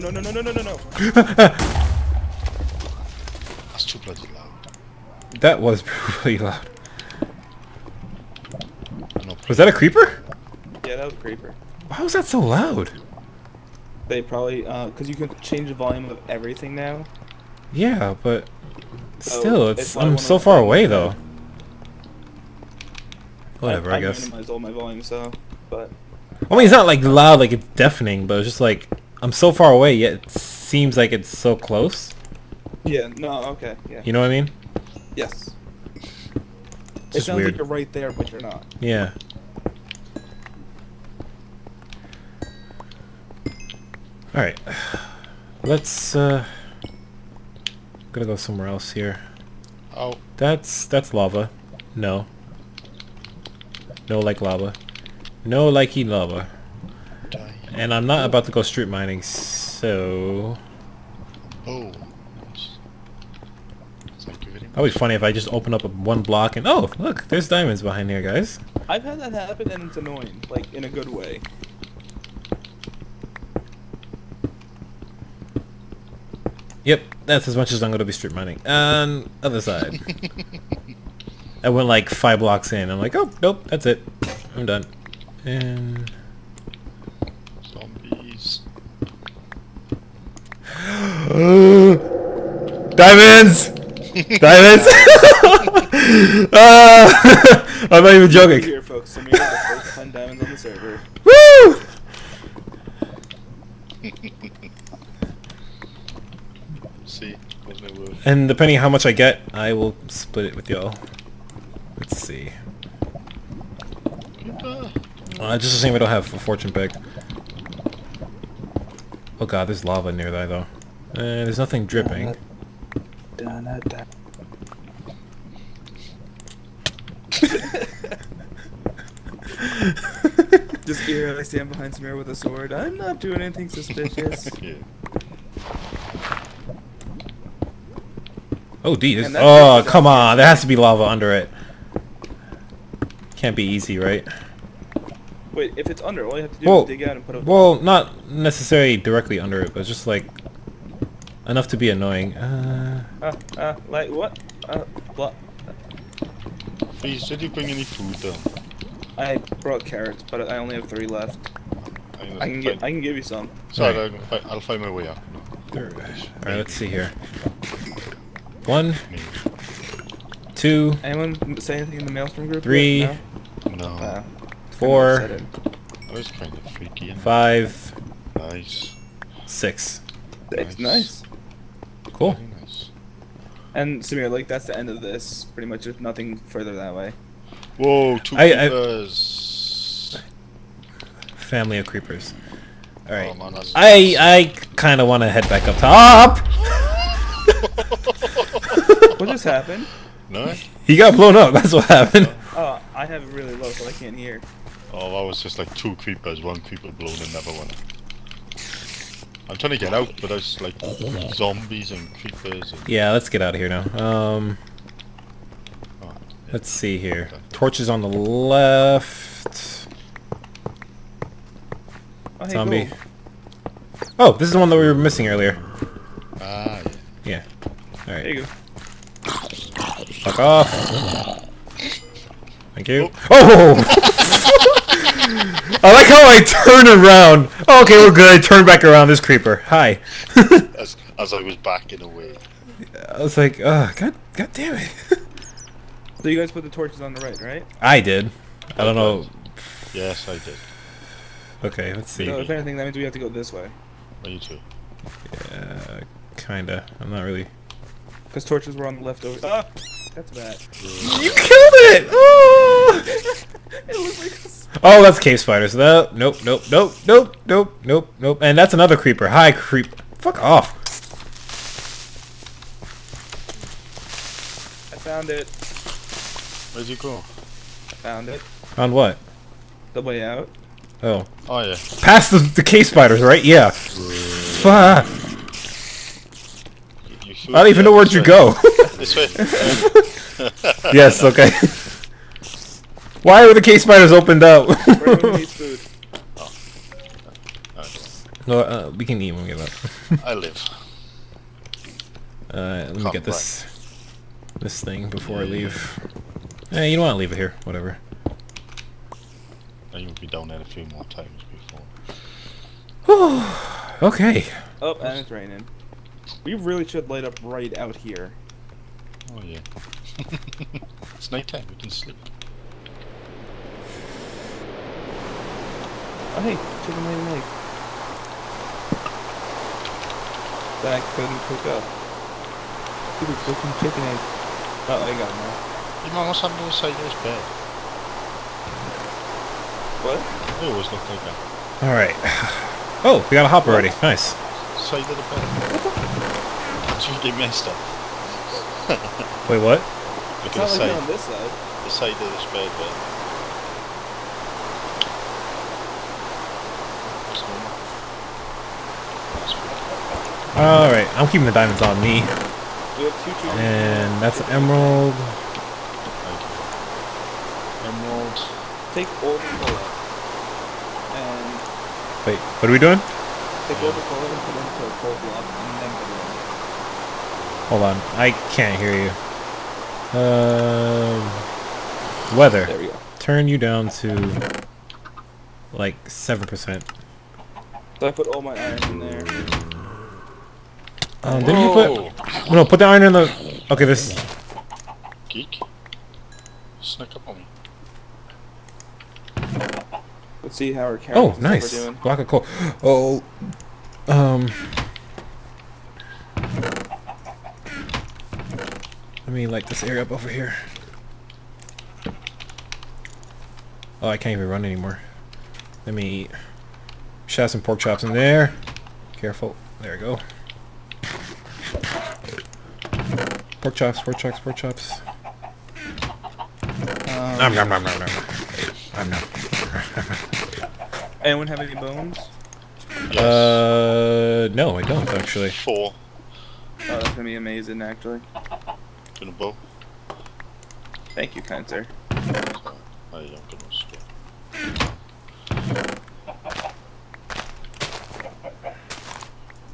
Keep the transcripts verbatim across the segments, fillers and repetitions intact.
No, no, no, no, no, no, no, no. That's too bloody loud. That was pretty loud. Was that a creeper? Yeah, that was a creeper. Why was that so loud? They probably, uh, because you can change the volume of everything now. Yeah, but still, oh, it's, it's I'm so far away though. Whatever, I, I, I guess. I minimized all my volume, so, but... I mean, it's not like loud, like it's deafening, but it's just like, I'm so far away, yet it seems like it's so close. Yeah, no, okay, yeah. You know what I mean? Yes. It's it sounds weird. Like you're right there, but you're not. Yeah. Alright. Let's, uh... I'm gonna go somewhere else here. Oh. That's, that's lava. No. No like lava. No likey lava. And I'm not about to go strip mining, so... Oh. That would be funny if I just open up a one block and oh look, there's diamonds behind here, guys. I've had that happen and it's annoying, like in a good way. Yep, that's as much as I'm gonna be strip mining. Um, other side. I went like five blocks in. I'm like, oh nope, that's it. I'm done. And zombies. Diamonds. Diamonds! uh, I'm not even joking. Here, folks, Samir had the first ten diamonds on the server. Woo! See, and depending on how much I get, I will split it with y'all. Let's see. Uh, just the same, I don't have a fortune pick. Oh god, there's lava near there though. Uh, there's nothing dripping. Da, da, da. Just hear how I stand behind Samir with a sword. I'm not doing anything suspicious. Yeah. Oh, D. Oh, come on. There has to be lava under it. Can't be easy, right? Wait, if it's under, all you have to do well, is dig out and put up. Well, not necessarily directly under it, but just like. Enough to be annoying. Uh, uh, uh like what? Uh, what? Please, did you bring any food down? I brought carrots, but I only have three left. I, I can get, I can give you some. Sorry, right. I'll find my way up. Alright, let's see here. One, Maybe. two. Anyone say anything in the Maelstrom group? Three. No. no. Uh, four. Kind of I was kind of freaky. Five. Nice. Six. It's nice. nice. Cool. Nice. And Samir, like that's the end of this. Pretty much, if nothing further that way. Whoa! Two I, creepers. I, family of creepers. All right. Oh, man, I I kind of want to head back up top. What just happened? No. He got blown up. That's what happened. Oh, I have it really low, so I can't hear. Oh, that was just like two creepers. One creeper blown, another one. I'm trying to get out, but there's like zombies and creepers. And yeah, let's get out of here now. Um, oh, yeah. Let's see here. Torches on the left. Oh, hey, zombie. Cool. Oh, this is the one that we were missing earlier. Ah, yeah. Yeah. All right. There you go. Fuck off. Thank you. Oh! oh! I like how I turn around. Oh, okay, we're good. Turn back around. This creeper. Hi. as, as I was backing away. I was like, oh, god, god damn it. So you guys put the torches on the right, right? I did. I don't know. Yes, I did. Okay, let's see. So if anything, that means we have to go this way. Oh, you too. Yeah, kinda. I'm not really. Because torches were on the left over. Ah! That's bad. You killed it! Oh! It looks like a spider. Oh, that's cave spiders. Nope, nope, nope, nope, nope, nope, nope, nope. And that's another creeper. Hi, creep. Fuck off. I found it. Where'd you go? Found it. Found what? The way out. Oh. Oh, yeah. Past the, the cave spiders, right? Yeah. Fuck. I don't even know where'd you go. This way. Yes, okay. Why were the cave spiders opened up? Where do we need food? Oh. No, uh, we can eat when we get up. I live. Uh, let me Can't get this run. this thing before I leave. Eh, you don't want to leave it here. Whatever. You'll be down there a few more times before. Okay. Oh, and it's raining. We really should light up right out here. Oh yeah. It's nighttime. We can sleep. Oh hey, chicken leg leg. That I couldn't cook up. I could be cooking chicken egg. Oh, I got more. You know what's happened to the side of this bed? What? It always looked like that. Alright. Oh, we got a hop already. What? Nice. Side of the bed. They messed up. Wait, what? Look at the side. On this side. The side of this bed, but... Alright, I'm keeping the diamonds on me. We have two two and that's an emerald. Emerald. Take all the cola. And wait, what are we doing? Take all the cola and put it into a coal block and then put it in. Hold on, I can't hear you. Um, weather. There we go. Turn you down to like seven percent. So I put all my iron in there. Um, didn't you put... No, put the iron in the... Okay, this... Geek? Snuck up on me. Let's see how our characters oh, nice. Are doing. Block of coal. Oh, um... Let me light this area up over here. Oh, I can't even run anymore. Let me eat. Should have some pork chops in there. Careful. There we go. Pork chops, pork chops, pork chops. Um, nom nom nom nom nom. I'm not. Anyone have any bones? Yes. Uh, no, I don't actually. Four. Oh, that's gonna be amazing, actually. Gonna bow. Thank you, kind sir. I am gonna score.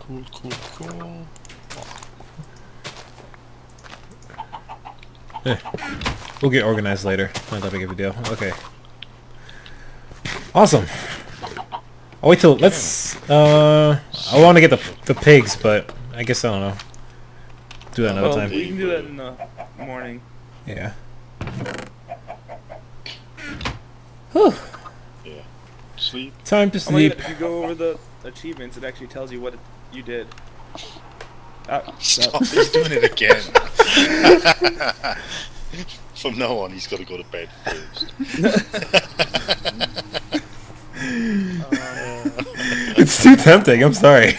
Cool, cool, cool. Eh, we'll get organized later. Not that big of a deal. Okay. Awesome. I'll wait till let's. Uh, I want to get the the pigs, but I guess I don't know. Do that another well, time. We can do that in the morning. Yeah. Whew. Yeah. Sleep. Time to sleep. Oh my God, if you go over the achievements, it actually tells you what it, you did. Uh, Stop! He's doing it again. From now on, he's got to go to bed first. uh, it's too tempting. I'm sorry.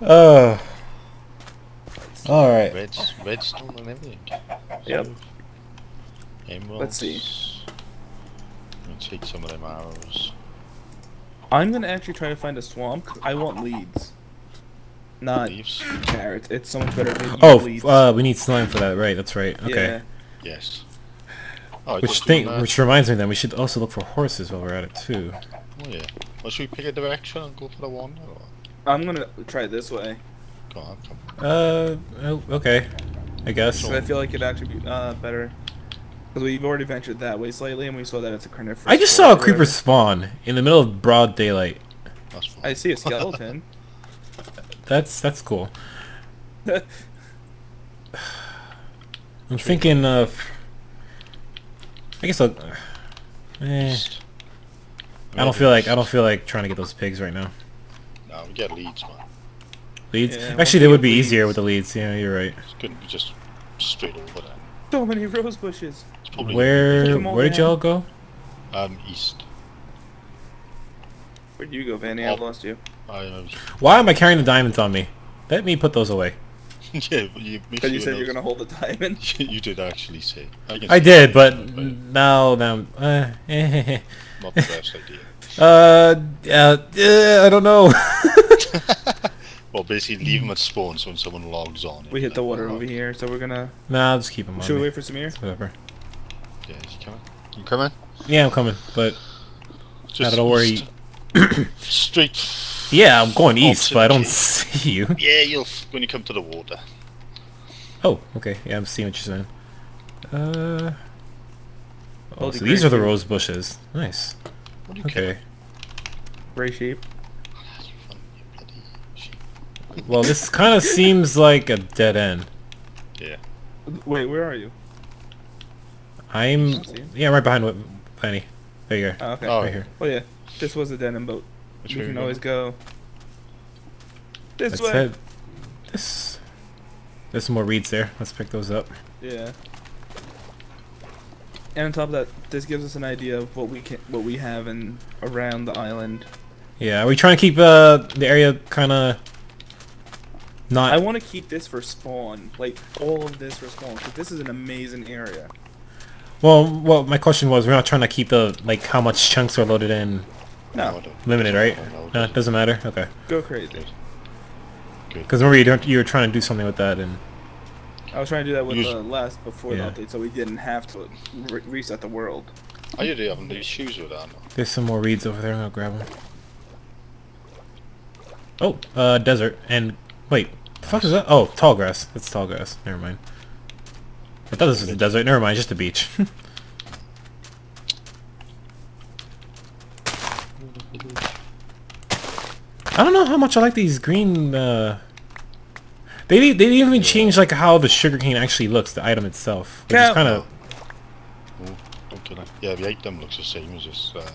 Oh. All right. Red, redstone and everything. Yep. Emeralds. Let's see. I'm gonna take some of them arrows. I'm gonna actually try to find a swamp. I want leads. Not leaves. Carrots. It's so much better. Oh, uh, we need slime for that, right? That's right. Okay. Yeah. Yes. Oh, which thing? Which reminds me, then we should also look for horses while we're at it too. Oh yeah. Well, should we pick a direction and go for the one? Or? I'm gonna try this way. Go on. Uh. Oh, okay. I guess. So I feel like it'd actually be uh better because we've already ventured that way slightly, and we saw that it's a carnivorous. I just saw a creeper spawn in the middle of broad daylight. I see a skeleton. That's that's cool. I'm thinking of. I guess I'll. Eh, I don't feel like I don't feel like trying to get those pigs right now. No, we got leads, man. Leads? Yeah, actually, they would be leads. Easier with the leads. Yeah, you're right. It couldn't be just straight over there. So many rose bushes. Where where did y'all go? Um, east. Where'd you go, Vanny? I've lost you. Why am I carrying the diamonds on me? Let me put those away. Yeah, but you, sure you said you're gonna hold the diamond. You did actually say. I, I did, but now now. Uh, Not the best idea. Uh, uh, uh I don't know. Well, basically leave them at spawn so when someone logs on. We hit the water over here, so we're gonna. Nah, just keep them. Should we wait for Samir? Whatever. Yeah, is he coming? You coming? Yeah, I'm coming, but. Just I don't worry. Straight. Yeah, I'm going east, but I don't see you. Yeah, you'll when you come to the water. Oh, okay. Yeah, I'm seeing what you're saying. Uh. Oh, so these are the rose bushes. Nice. Okay. Gray sheep. Well, this kind of seems like a dead end. Yeah. Wait, where are you? I'm. Yeah, I'm right behind Penny. There you go. Oh, okay. Oh. Right here. Well, yeah. This was a dead end boat. Which we can always go this That's way. Head. This. There's some more reeds there. Let's pick those up. Yeah. And on top of that, this gives us an idea of what we can, what we have in around the island. Yeah, are we trying to keep uh, the area kind of not? I want to keep this for spawn, like all of this for spawn, because this is an amazing area. Well, well, my question was, we're not trying to keep the like how much chunks are loaded in. No. Limited, right? No, it doesn't matter. Okay. Go crazy. Because remember, you don't, you were trying to do something with that, and I was trying to do that with the uh, last before yeah. the update, so we didn't have to re reset the world. I usually have these shoes with that. There's some more reeds over there. I'm gonna grab them. Oh, uh, desert and wait, the fuck is that? Oh, tall grass. That's tall grass. Never mind. I thought this was a desert. Never mind, just a beach. I don't know how much I like these green. Uh... They they didn't even change like how the sugarcane actually looks, the item itself. Which is kind of. Yeah, the item looks the same as this. Uh...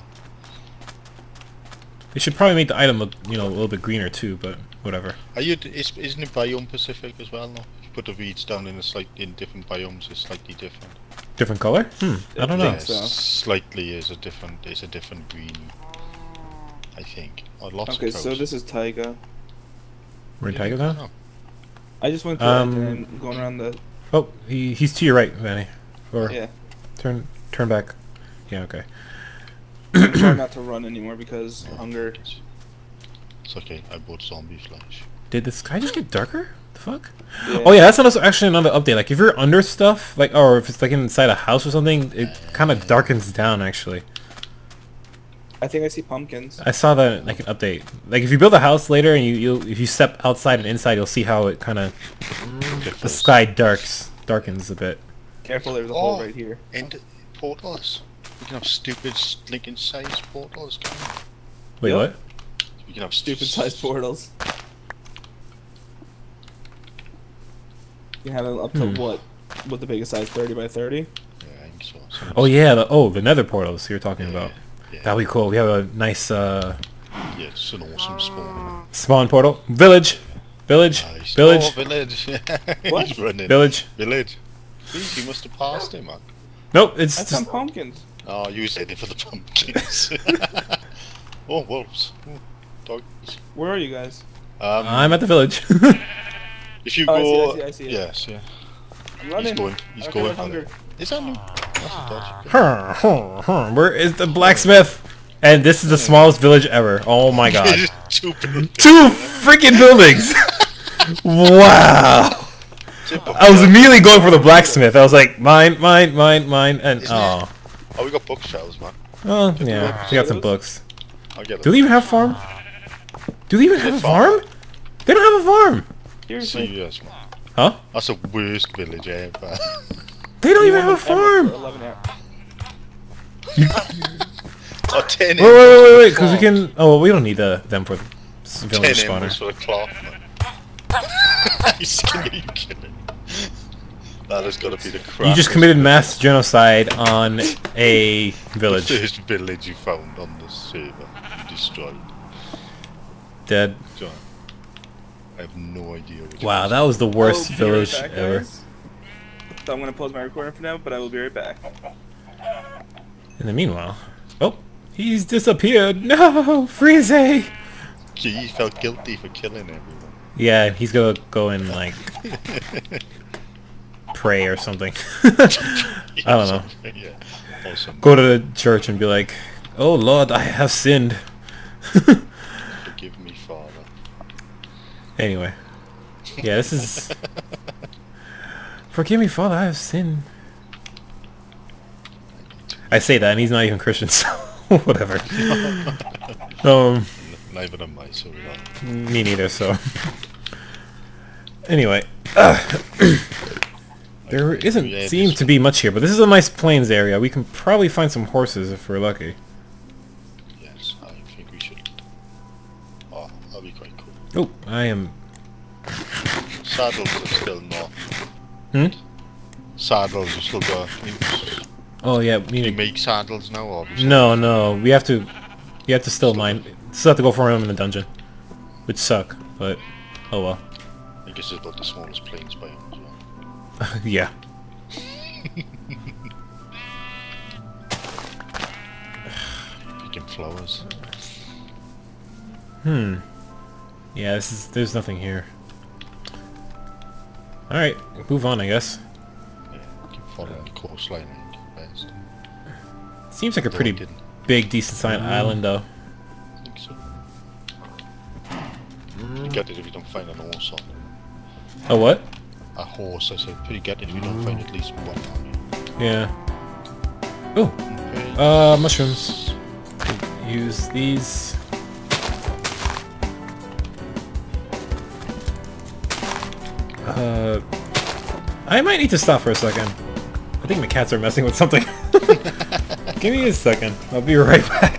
They should probably make the item look, you know, a little bit greener too, but whatever. Are you? Is, isn't it biome Pacific as well? No? If you put the reeds down in a slightly in different biomes, it's slightly different. Different color? Hmm. I don't know. Yeah, so. Slightly is a different. It's a different green. I think. Oh, lots okay, of so this is taiga. We're in taiga now? Oh. I just went through um, it and then going around the... Oh, he, he's to your right, Vanny. Or yeah. Turn turn back. Yeah, okay. I'm trying not to run anymore because yeah. hunger. It's okay, I bought zombie flesh. Did the sky just get darker? The fuck? Yeah. Oh yeah, that's another, actually another update. Like, if you're under stuff, like, or if it's like inside a house or something, it uh, kind of darkens down, actually. I think I see pumpkins. I saw that like an update. Like if you build a house later and you you if you step outside and inside, you'll see how it kind of the sky darks darkens a bit. Careful, there's a oh, hole right here. And portals. We can have stupid stinking sized portals. Can we? Wait, yep. what? We can have stupid sized portals. You can have them up to hmm. what? What the biggest size? thirty by thirty. Yeah, I think so. Sometimes. Oh yeah. The, oh, the nether portals you're talking yeah, about. Yeah. Yeah. That'll be cool. We have a nice uh yeah, it's an awesome spawn. Spawn portal. Village. Village. Nice. Village. Oh, village. What? He's running. Village. Village. Jeez, you must have passed him, man. Nope, it's That's some pumpkins. Oh, you was heading for the pumpkins. Oh, wolves. Oh, dogs. Where are you guys? Um I'm at the village. If you go oh, I see, I see, I see Yes, yeah. I'm running. He's going he's okay, going for it. Is that new? Her, her, her. Where is the blacksmith? And this is the smallest village ever. Oh my god. Two freaking buildings! Wow! I was immediately going for the blacksmith. I was like, mine, mine, mine, mine, and oh. Oh, we got bookshelves, man. Oh, yeah. We got some books. Do they even have a farm? Do they even have a farm? They don't have a farm! Seriously? Huh? That's the worst village ever. They don't you even have a farm! Oh, ten wait, wait, wait, wait, because we can... Oh, well, we don't need uh, them for the village ten spawner. For the clock, you kidding? That has got to be the crap. You just committed mass genocide on a village. The first village you found on the server. You destroyed. Dead. John, I have no idea what Wow, was. that was the worst oh, village back, ever. Guys? So I'm gonna pause my recording for now, but I will be right back. In the meanwhile, oh, he's disappeared. No, Freeze! He felt guilty for killing everyone. Yeah, he's gonna go and like pray or something. I don't know. Yeah. Awesome. Go to the church and be like, "Oh Lord, I have sinned. Forgive me, Father." Anyway, yeah, this is. Forgive me, Father, I have sinned. I say that, and he's not even Christian, so whatever. um, Neither am I, sorry about that. Me neither, so... Anyway. Uh, there isn't yeah, seem to be much here, but this is a nice plains area. We can probably find some horses if we're lucky. Yes, I think we should. Oh, that'd be quite cool. Oh, I am... Saddles are still not. Hmm? Saddles are still got... Oh yeah, we need to make saddles now, obviously. No, no, we have to... You have to still mine. Still have to go for him in the dungeon. Which suck, but... Oh well. I guess it's about the smallest plains by him as well. Yeah. Picking flowers. Hmm. Yeah, this is... There's nothing here. Alright, move on, I guess. Yeah, keep following the coastline. Seems like a pretty no, big, decent-sized mm. island, though. I think so. Mm. You get it if you don't find a horse on it. A what? A horse, I said. Pretty get it if you don't find at least one on it. Yeah. Oh! Okay. Uh, mushrooms. Use these. Uh... I might need to stop for a second. I think my cats are messing with something. Give me a second. I'll be right back.